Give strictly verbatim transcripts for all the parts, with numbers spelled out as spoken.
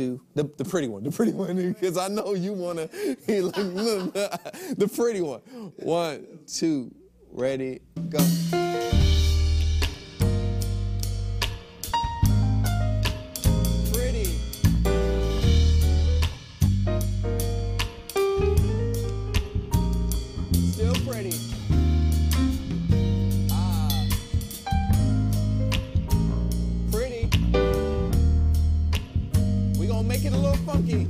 to the, the pretty one, the pretty one, because I know you wanna. He like, the pretty one. One, two, ready, go. Pretty. Still pretty. Make it a little funky.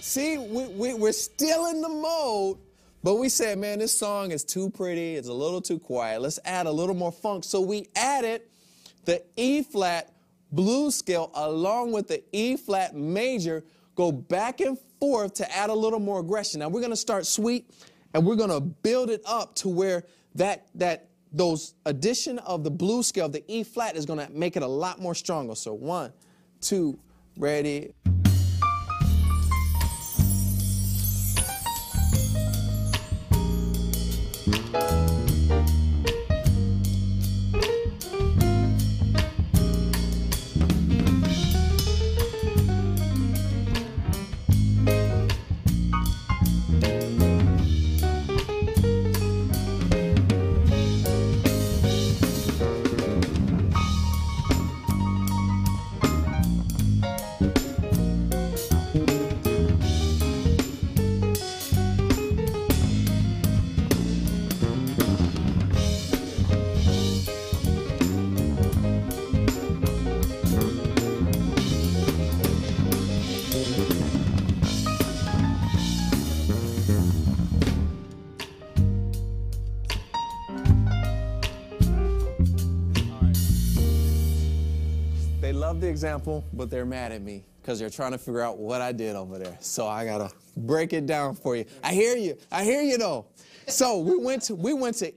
See, we, we, we're still in the mode, but we said, man, this song is too pretty. It's a little too quiet. Let's add a little more funk. So we added the E-flat blues scale along with the E-flat major, go back and forth to add a little more aggression. Now, we're going to start sweet, and we're going to build it up to where that, that those addition of the blues scale, the E-flat, is going to make it a lot more stronger. So one, two, ready. They love the example, but they're mad at me because they're trying to figure out what I did over there. So I gotta break it down for you. I hear you. I hear you though. So we went to we went to